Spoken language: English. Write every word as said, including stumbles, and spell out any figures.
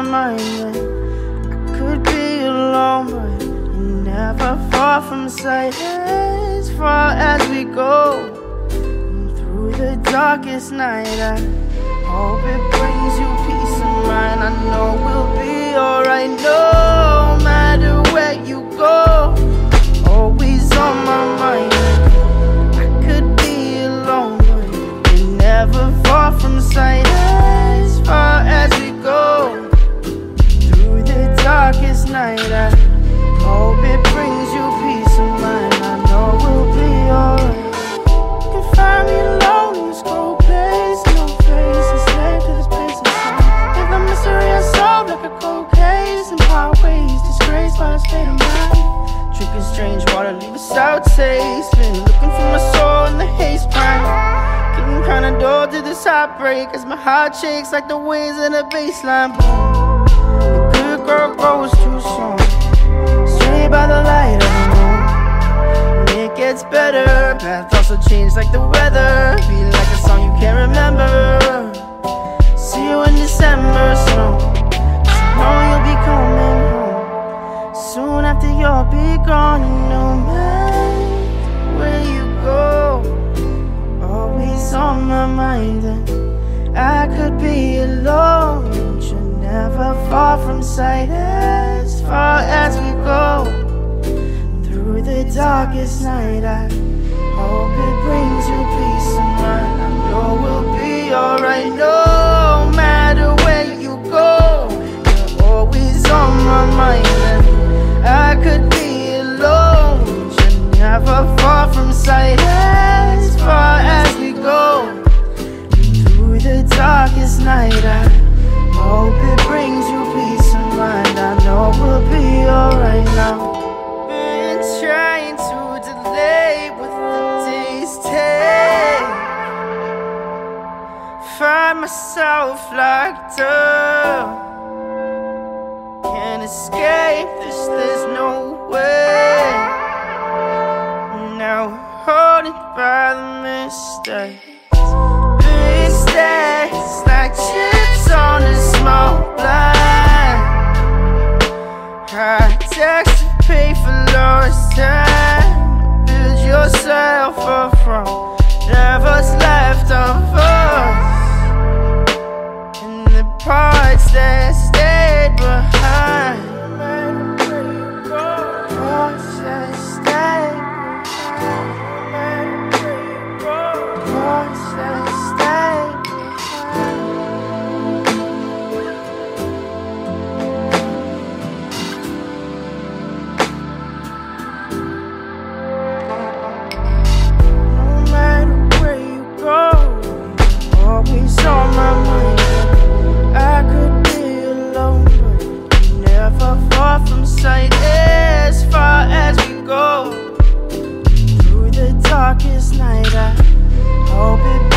on my way. I could be alone, but you're never far from sight. As far as we go, and through the darkest night, I hope it brings you peace of mind. I know we'll be alright, no matter where you go. Always on my mind. I could be alone, but you're never far from sight. As far as we go, through the darkest night, I hope it brings you peace of mind. I know we'll be alright. You can find me alone in this cold place. No face, I'm slave to this place and time. If the mystery is solved like a cold case, in power ways, disgraced by a state of mind. Drinking strange water, leave a sour taste. Been looking for my soul in the haze prime. Getting kinda dull to this heartbreak as my heart shakes like the waves in a baseline. Boom. The good girl grows too soon, straight by the light of the moon. When it gets better, paths also change like the weather. Be like a song you can't remember. See you in December soon, 'cause I know you'll be coming home soon after you'll be gone. And no matter where you go, always on my mind, and I could be alone, but you're never far from sight. As far as we go, through the darkest night, I hope it brings you peace of mind. I know we'll be alright, no matter where you go. You're always on my mind, and I could be alone, but you're never far from sight. As far as we go, through the darkest night, I hope it brings you peace of mind. I know we'll be alright now. Been trying to delay with the day's take. Find myself locked up, can't escape this, there's no way. Now holding by the mistakes, mistakes like chips on a small blind. High tax to pay for lost time. Build yourself up from whatever's left of us, and the parts that stayed behind. Parts that stayed behind. On my mind, I could be alone, but you're never far from sight. As far as we go, through the darkest night, I hope it